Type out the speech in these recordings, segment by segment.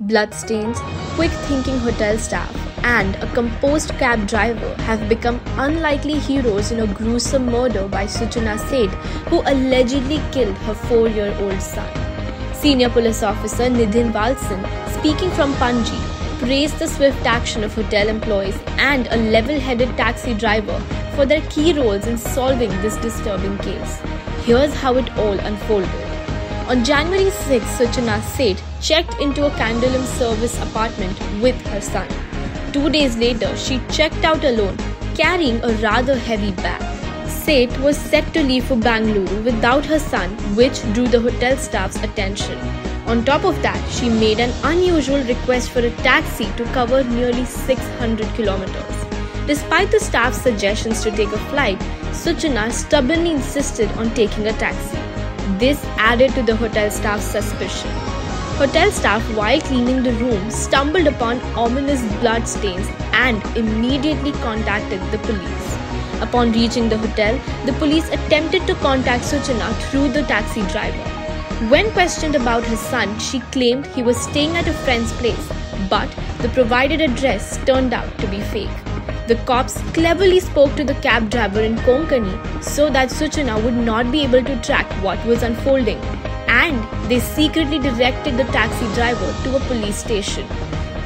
Bloodstains, quick-thinking hotel staff, and a composed cab driver have become unlikely heroes in a gruesome murder by Suchana Seth, who allegedly killed her 4-year-old son. Senior police officer Nidhin Balsan, speaking from Panji, praised the swift action of hotel employees and a level-headed taxi driver for their key roles in solving this disturbing case. Here's how it all unfolded. On January 6, Suchana Seth checked into a Candlelight Service apartment with her son. 2 days later, she checked out alone, carrying a rather heavy bag. Seth was set to leave for Bangalore without her son, which drew the hotel staff's attention. On top of that, she made an unusual request for a taxi to cover nearly 600 kilometers. Despite the staff's suggestions to take a flight, Suchana stubbornly insisted on taking a taxi. This added to the hotel staff's suspicion. Hotel staff, while cleaning the room, stumbled upon ominous blood stains and immediately contacted the police. Upon reaching the hotel, the police attempted to contact Suchana through the taxi driver. When questioned about her son, she claimed he was staying at a friend's place, but the provided address turned out to be fake. The cops cleverly spoke to the cab driver in Konkani so that Suchana would not be able to track what was unfolding, and they secretly directed the taxi driver to a police station.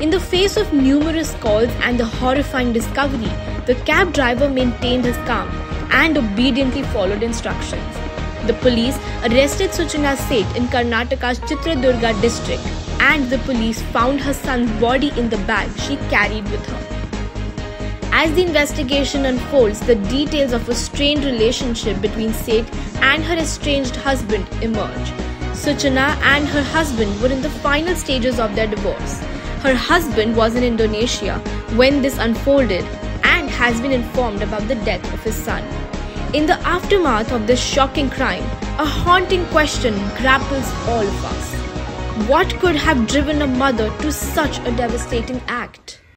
In the face of numerous calls and the horrifying discovery, the cab driver maintained his calm and obediently followed instructions. The police arrested Suchana Seth in Karnataka's Chitradurga district, and the police found her son's body in the bag she carried with her. As the investigation unfolds, the details of a strained relationship between Seth and her estranged husband emerge. Suchana and her husband were in the final stages of their divorce. Her husband was in Indonesia when this unfolded and has been informed about the death of his son. In the aftermath of this shocking crime, a haunting question grapples all of us. What could have driven a mother to such a devastating act?